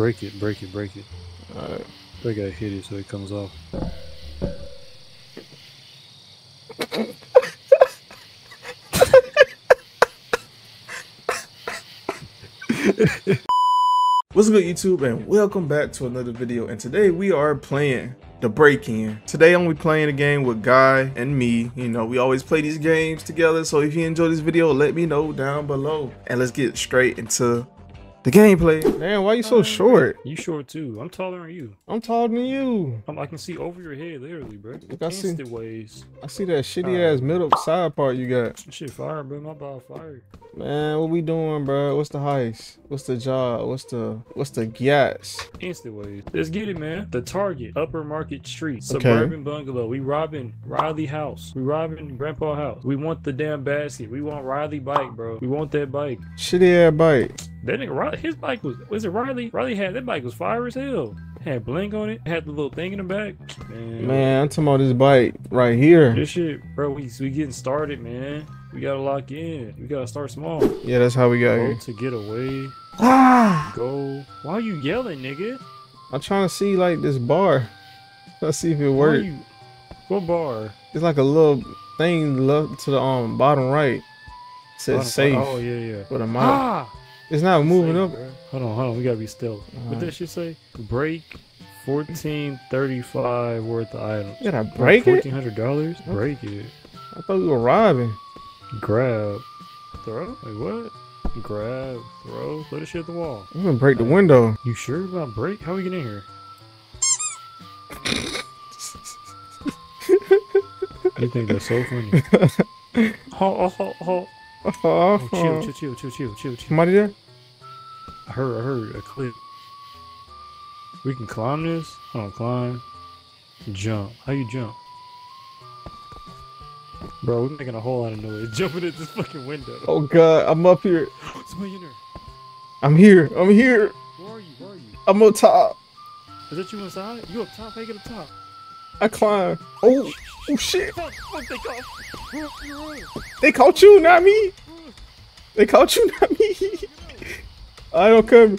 Break it, break it, break it. Alright. They gotta hit it so it comes off. What's good, YouTube, and welcome back to another video. And today we are playing The Break In. Today I'm playing a game with Guy and me. You know, we always play these games together. So if you enjoy this video, let me know down below. And let's get straight into the gameplay. Man, why you so short? You short too. I'm taller than you. I'm taller than you. I can see over your head, literally, bro. Look, I see that shitty ass middle side part you got. Shit fire, bro. My ball fire. Man, what we doing, bro? What's the heist? What's the job? What's the gas? Instant ways. Let's get it, man. The Target, Upper Market Street, suburban bungalow. We robbing Riley house. We robbing Grandpa house. We want the damn basket. We want Riley bike, bro. We want that bike. Shitty ass bike. That nigga, his bike was it Riley? Riley had, that bike was fire as hell. Had bling on it, had the little thing in the back. Man, I'm talking about this bike right here. This shit, bro, we getting started, man. We gotta lock in. We gotta start small. Yeah, that's how we got here. To get away. Ah! Go. Why are you yelling, nigga? I'm trying to see, like, this bar. Let's see if it works. What bar? It's like a little thing left to the bottom right. It says bottom safe. Oh, yeah, yeah. With a mile. Ah! It's not moving up. Hold on. We gotta be still. What that shit say? Break 1435 worth of items. You gotta break it? $1,400? Break it. I thought we were robbing. Grab. Throw? Like what? Grab. Throw. Throw the shit at the wall. I'm gonna break the window. You sure about break? How we get in here? You think that's so funny? Ho. Oh, chill. Somebody there? I heard a clip. We can climb this. Hold on, climb. Jump. How you jump? Bro, we're making a whole lot of noise. Jumping at this fucking window. Oh god, I'm up here. Somebody in there. I'm here. Where are you? I'm up top. Is that you inside? You up top? How you get up top? I climb. Oh shit. Fuck, they caught you. They caught you, not me. I don't come. Come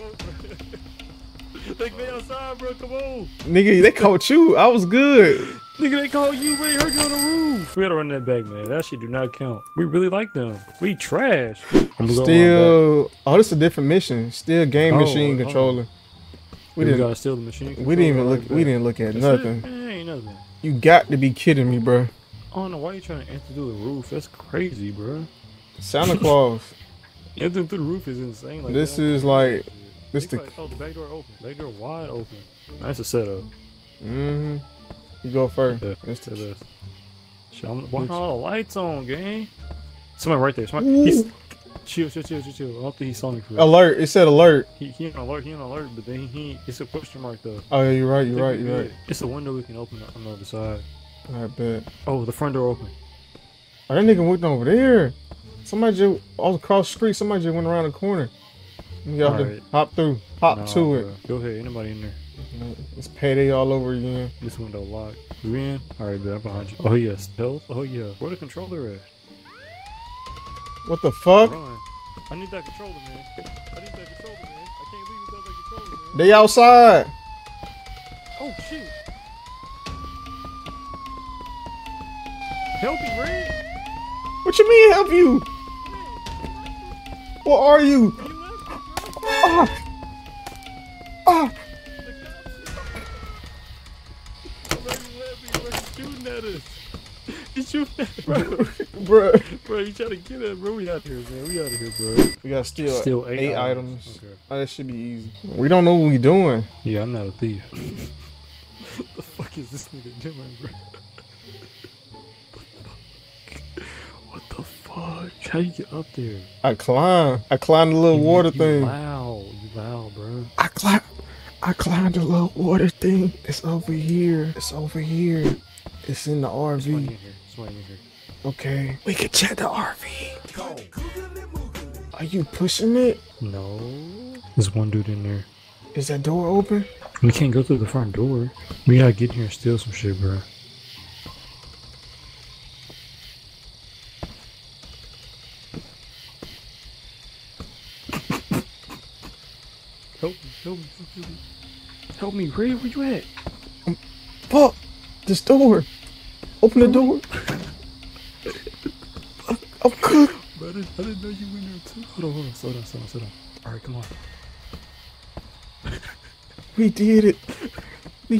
on, bro. Take me outside, bro. Come on. Nigga, they caught you. I was good. Nigga, they caught you. We heard you on the roof. We gotta run that back, man. That shit do not count. We really like them. We trash. I'm still. Oh, this is a different mission. Still game machine controller. We gotta steal the machine. We didn't even look. We didn't look at nothing. Ain't nothing. You got to be kidding me, bro. I don't know why you trying to enter through the roof. That's crazy, bro. Santa Claus. Entering through the roof is insane. Like this is like this. Oh, the back door open. Back door wide open. That's a setup. Mhm. You go first. Yeah, that's the best. Why all the lights on, gang? Somebody right there. Somebody. Chill. I don't think he saw me for that. Alert. It said alert. He ain't alert, but then he it's a question mark though. Oh yeah, you're right. It's a window we can open up on the other side. I bet. Oh, the front door open. Oh, that nigga went over there. Somebody just all across the street, somebody just went around the corner. You gotta hop through. Hop to it. Go ahead, anybody in there. It's payday all over again. This window locked. You in? Alright, bet I'm behind you. Oh yeah, stealth. Oh yeah. Where the controller at? What the fuck? Run. I need that controller, man. I can't leave without that controller, man. They outside. Oh, shoot. Help me, Red. What you mean, help you? What are you? Ah. Shooting at us. He's shooting at us, bro. Bro, you trying to get it, bro. We out here, man. We gotta steal eight items. Okay. Oh, that should be easy. We don't know what we doing. Yeah, I'm not a thief. What the fuck is this nigga doing, bro? What the fuck? How you get up there? I climbed the little water thing. Wow, loud, bro. I climbed the little water thing. It's over here. It's in the RV. It's right in here. Okay. We can check the RV. Go. Are you pushing it? No. There's one dude in there. Is that door open? We can't go through the front door. We gotta get in here and steal some shit, bro. Help me. Help me, Ray, where you at? Fuck! This door! Open the door! I'm cooked! I didn't know you were in there too. Hold on, slow down. Alright, come on. We did it! He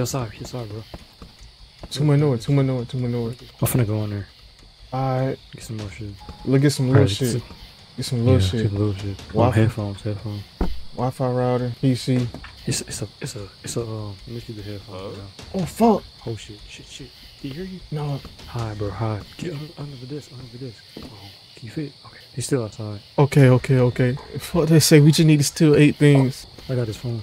outside, bro. Two more, I'm finna go in there. Alright. Get some more shit. Look, get some little shit. Get some little shit. Headphones. Wi-Fi router, PC. Let me see the headphones. Oh fuck! Oh shit. Did he hear you? No. Hi, bro. Get under the desk. Oh, can you fit? Okay. He's still outside. Okay. Fuck, they say we just need to steal 8 things. Oh, I got his phone.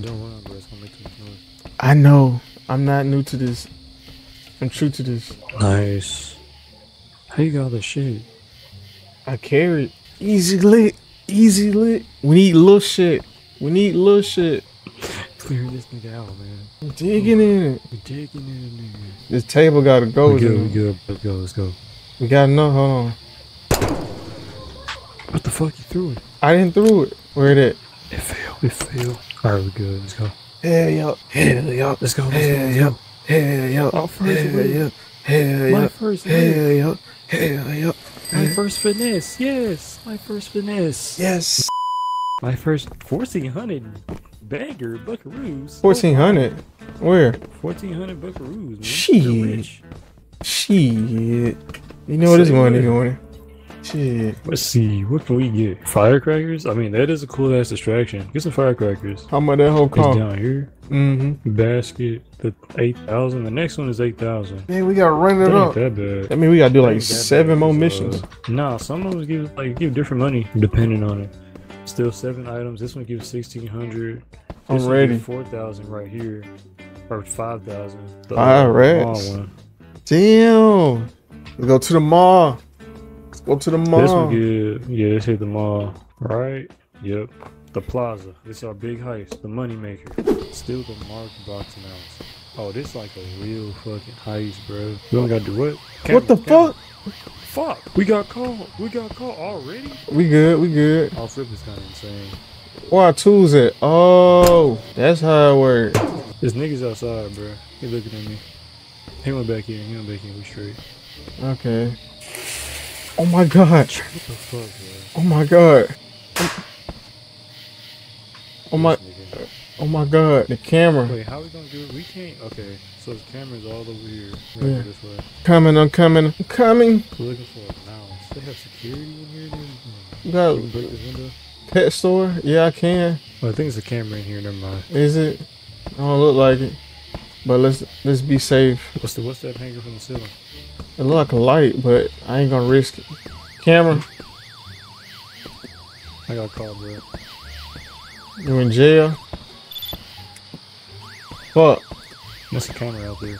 Don't run, bro. It's gonna make too much noise. I know. I'm not new to this. I'm true to this. Nice. How you got all this shit? I carried. Easy lit. We need little shit. Clearing this nigga out, man. I'm digging in it, nigga. This table gotta go. We good. Let's go. We got enough. Hold on. What the fuck? You threw it. I didn't throw it. Where it at? It fell. Alright, we good. Let's go. Hell yeah. Let's go. Hell yeah. My first finesse. Yes. My first 1400 bagger buckaroos. 1400? Where? 1400 buckaroos, man. Shit. You know what is going on? Shit. Let's see. What can we get? Firecrackers? I mean, that is a cool ass distraction. Get some firecrackers. How much that whole car? It's down here. Mm-hmm. Basket. The 8,000. The next one is 8,000. Man, we gotta run it up. That bad. I mean, we gotta do like 7 more missions. Nah, some of them give different money depending on it. Still 7 items. This one gives 1,600. I'm ready. 4,000 right here, or 5,000. All right. Damn. Let's go to the mall. This one good. Yeah, let's hit the mall. Right? Yep. The plaza. This is our big heist. The money maker. Still the marked box mouse. Oh, this is like a real fucking heist, bro. We don't got to do what? Camera. What the fuck? Fuck. We got caught already? We good. Our flip is kind of insane. Where our tools at? Oh, that's how it works. This nigga's outside, bro. He looking at me. He went back in. We straight. Okay. Oh my god. What the fuck, man? Oh my god. The camera. Wait, how we gonna do it? We can't. Okay, so the camera's all over here. Yeah. This way. I'm coming. We're looking for a mouse. They have security in here, dude. You can break this window. Pet store? Yeah, I can. Well, I think it's a camera in here. Never mind. Is it? I don't look like it. But let's be safe. What's that hanging from the ceiling? It look like a light, but I ain't gonna risk it. Camera. I got called, bro. You in jail? Fuck. That's a camera out there.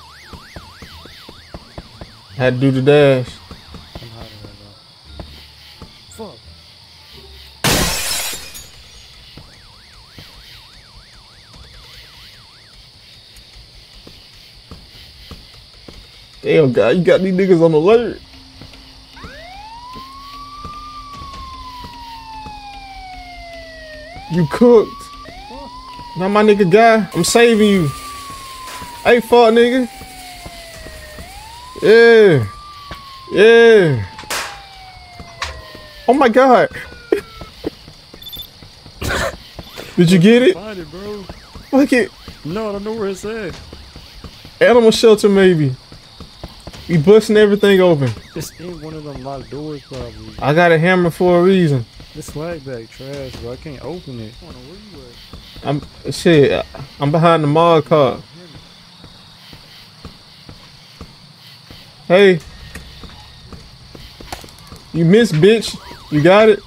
Had to do the dash. I'm hiding right now. Fuck. Damn, guy, you got these niggas on alert. You cooked. Now my nigga guy, I'm saving you. Ain't fault, nigga. Yeah. Oh my god. Did you get it? Find it, bro. Fuck it. No, I don't know where it's at. Animal shelter, maybe. We busting everything open. It's in one of them locked doors, probably. I got a hammer for a reason. This swag bag trash, bro. I can't open it. I'm behind the mall car. Hey. You missed, bitch. You got it?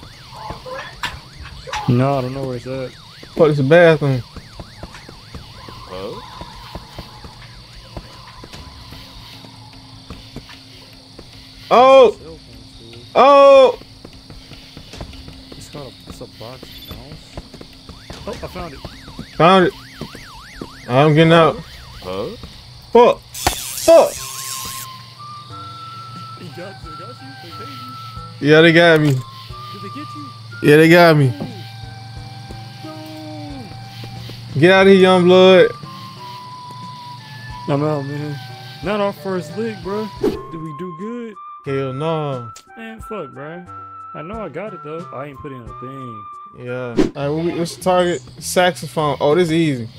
No, I don't know where it's at. Fuck, it's a bathroom. Oh! It's a box mouse. Oh, I found it. I'm getting out. Huh? Oh! Oh! Yeah, they got me. Yeah, they got me. Get out of here, young blood. I'm out, man. Not our first lick, bro. Did we do good? Hell no. Man, fuck, bro. I know I got it, though. I ain't put in a thing. Yeah. All right, what's the target? Saxophone. Oh, this is easy.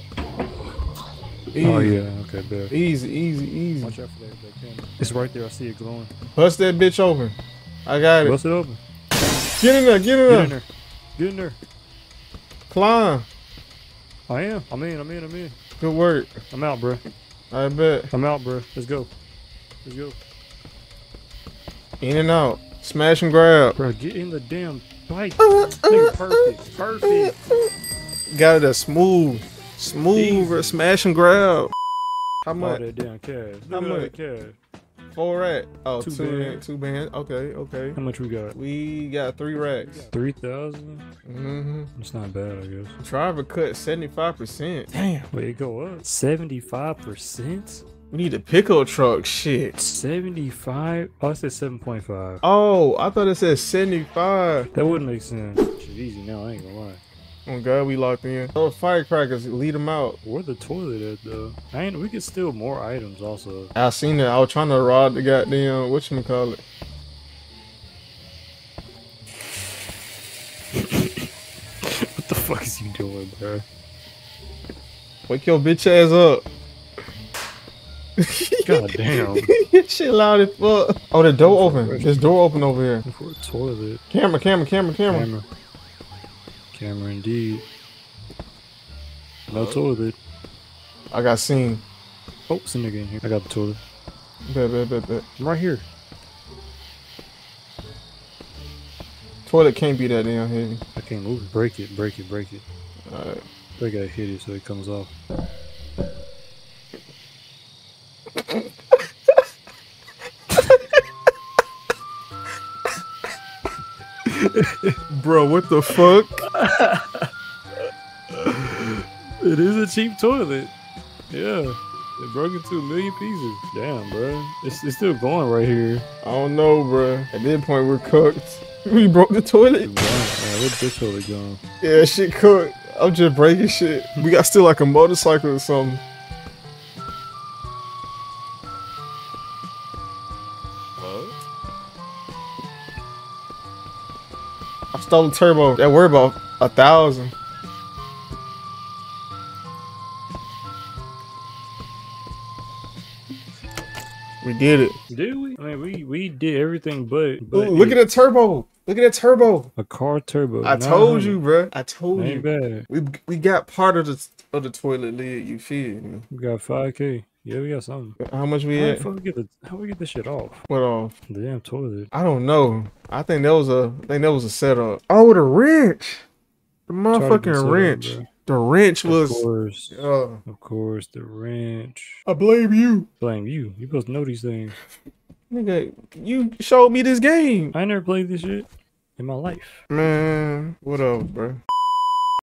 Easy. Oh, yeah. Okay, bad. Easy, easy, easy. Watch out for that camera. It's right there. I see it glowing. Bust that bitch open. I got it. Bust it open. Get in there. Get in there. Get in there. Get in there. Climb. I am. I'm in. Good work. I'm out, bro. I bet. I'm out, bro. Let's go. Let's go. In and out. Smash and grab. Bro, get in the damn bike. Nigga, perfect. Perfect. Got it a smooth. Smooth. Smash and grab. How much? That damn cash. How much? Four racks. Oh, two bands. Okay, okay. How much we got? We got 3 racks. 3,000? Mm-hmm. It's not bad, I guess. Driver cut 75%. Damn. Wait, it go up? 75%? We need a pickup truck, shit. 75? Oh, I said 7.5. Oh, I thought it said 75. That wouldn't make sense. It's easy now, I ain't gonna lie. Oh God, we locked in. Oh, firecrackers, lead them out. Where the toilet at, though? We could steal more items, also. I seen that. I was trying to rob the goddamn, whatchamacallit. What the fuck is you doing, bro? Wake your bitch ass up. God damn. Shit loud as fuck. Oh, the door open. This door open over here. Before the toilet. Camera. Camera indeed. No toilet. I got seen. Oh, it's a nigga in here. I got the toilet. Bet. I'm right here. Toilet can't be that damn heavy. I can't move it. Break it. Alright. They gotta hit it so it comes off. Bro, what the fuck? It is a cheap toilet. Yeah, it broke into a million pieces. Damn, bro, it's still going right here. I don't know, bro. At this point, we're cooked. We broke the toilet. Where's this toilet going? Yeah, shit cooked. I'm just breaking shit. We got still like a motorcycle or something. Stolen turbo. That worth about 1,000. We did it. Did we? I mean, we did everything but ooh, look at the turbo. Look at that turbo. A car turbo. I told you, bro. I told you. Ain't bad. We got part of the toilet lid. You feel me? We got 5K. Yeah, we got something. How much we had? How we get this shit off? What off? The damn toilet. I don't know. I think that was a setup. Oh, the wrench. The motherfucking wrench. The wrench was. Of course, the wrench. I blame you. Blame you. You supposed to know these things. Nigga, you showed me this game. I never played this shit in my life. Man, what up, bro?